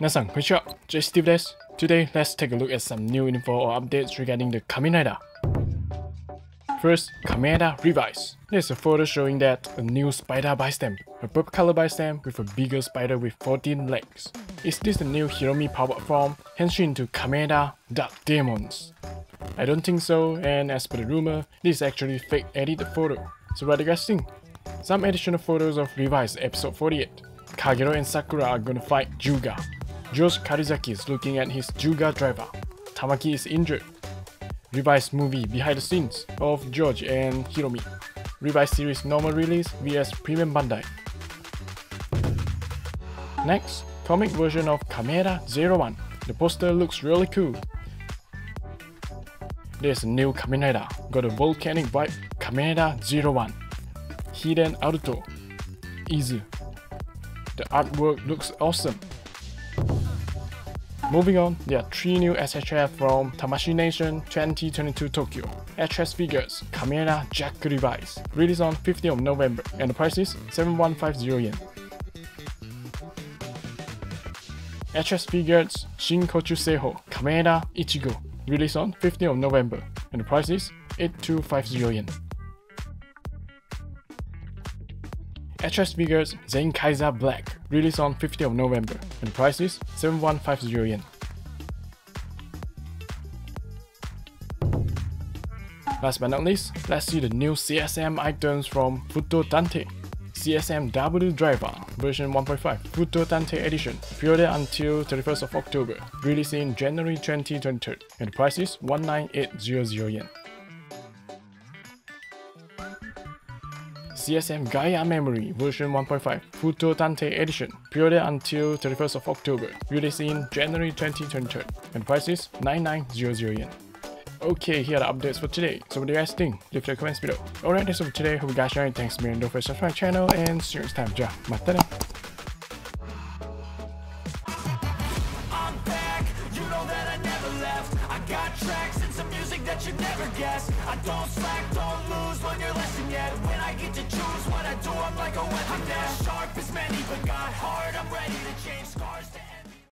Minasan, konnichiwa, JSteve desu. Today, let's take a look at some new info or updates regarding the Kamen Rider. First, Kamen Rider Revice. There's a photo showing that a new spider bystamp, a purple color bystamp with a bigger spider with 14 legs. Is this the new Hiromi powered form, henshin into Kamen Rider Dark Demons? I don't think so, and as per the rumor, this is actually fake edited photo. So what do you guys think? Some additional photos of Revice episode 48. Kagero and Sakura are gonna fight Juuga. George Karizaki is looking at his Juuga driver. Tamaki is injured. Revice movie behind the scenes of George and Hiromi. Revice series normal release vs Premium Bandai. Next, comic version of Kamen Rider 01. The poster looks really cool. There's a new Kamen Rider, got a volcanic vibe. Kamen Rider 01. Hidden Aruto. Izu. The artwork looks awesome. Moving on, there are 3 new SHF from Tamashii Nation 2022 Tokyo. S.H.Figuarts Kamen Rider Jack Revice, released on 15th of November, and the price is 7,150 yen. S.H.Figuarts Shin Kotsuseiho Kamen Rider Ichigo, released on 15th of November, and the price is 8,250 yen. S.H.Figuarts Zen Kaiser Black, released on 15th of November, and the price is 7,150 yen. Last but not least, let's see the new CSM items from Fuuto Dante. CSM W Driver version 1.5 Fuuto Dante edition, period until 31st of October, released in January 2023, and the price is 19,800 yen. CSM Gaia Memory version 1.5 Fuuto Dante edition, period until 31st of October, released in January 2023, and price is 9,900 yen. Okay, here are the updates for today. So what do you guys think? Leave your comments below. Alright, that's all for today. Hope you guys enjoyed. Thanks for being here. Don't forget to subscribe to my channel and see you next time. Ja, mata ne. I'm back, you know that I never left. I got tracks and some music that you never guessed. I don't